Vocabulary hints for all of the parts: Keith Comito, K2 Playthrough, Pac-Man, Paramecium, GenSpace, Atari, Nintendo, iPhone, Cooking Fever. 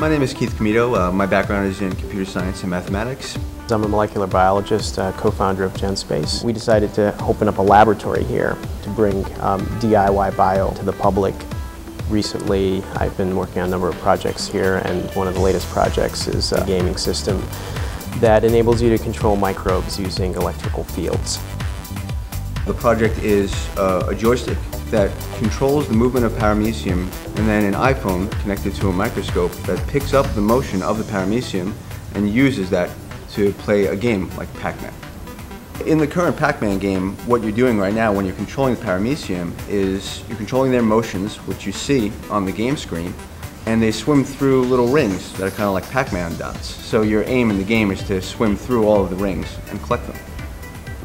My name is Keith Comito. My background is in computer science and mathematics. I'm a molecular biologist, co-founder of GenSpace. We decided to open up a laboratory here to bring DIY bio to the public. Recently, I've been working on a number of projects here, and one of the latest projects is a gaming system that enables you to control microbes using electrical fields. The project is a joystick that controls the movement of Paramecium, and then an iPhone connected to a microscope that picks up the motion of the Paramecium and uses that to play a game like Pac-Man. In the current Pac-Man game, what you're doing right now when you're controlling the Paramecium is you're controlling their motions, which you see on the game screen, and they swim through little rings that are kind of like Pac-Man dots. So your aim in the game is to swim through all of the rings and collect them.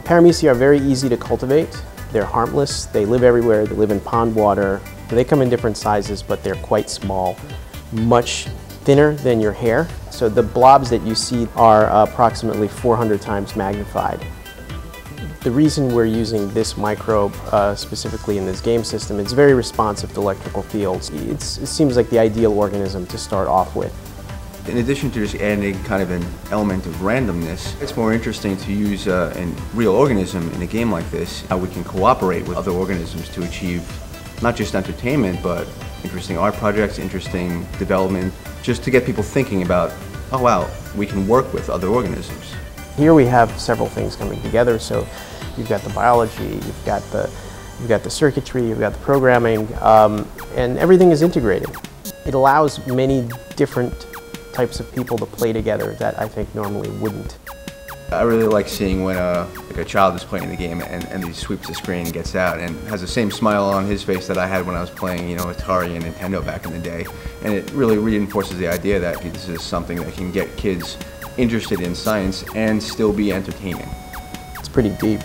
Paramecium are very easy to cultivate. They're harmless, they live everywhere, they live in pond water. They come in different sizes, but they're quite small, much thinner than your hair. So the blobs that you see are approximately 400 times magnified. The reason we're using this microbe specifically in this game system, it's very responsive to electrical fields. It seems like the ideal organism to start off with. In addition to just adding kind of an element of randomness, it's more interesting to use a real organism in a game like this, how we can cooperate with other organisms to achieve not just entertainment, but interesting art projects, interesting development, just to get people thinking about, oh wow, we can work with other organisms. Here we have several things coming together, so you've got the biology, you've got the circuitry, you've got the programming, and everything is integrated. It allows many different types of people to play together that I think normally wouldn't. I really like seeing when a child is playing the game and he sweeps the screen and gets out and has the same smile on his face that I had when I was playing, you know, Atari and Nintendo back in the day. And it really reinforces the idea that this is something that can get kids interested in science and still be entertaining. It's pretty deep.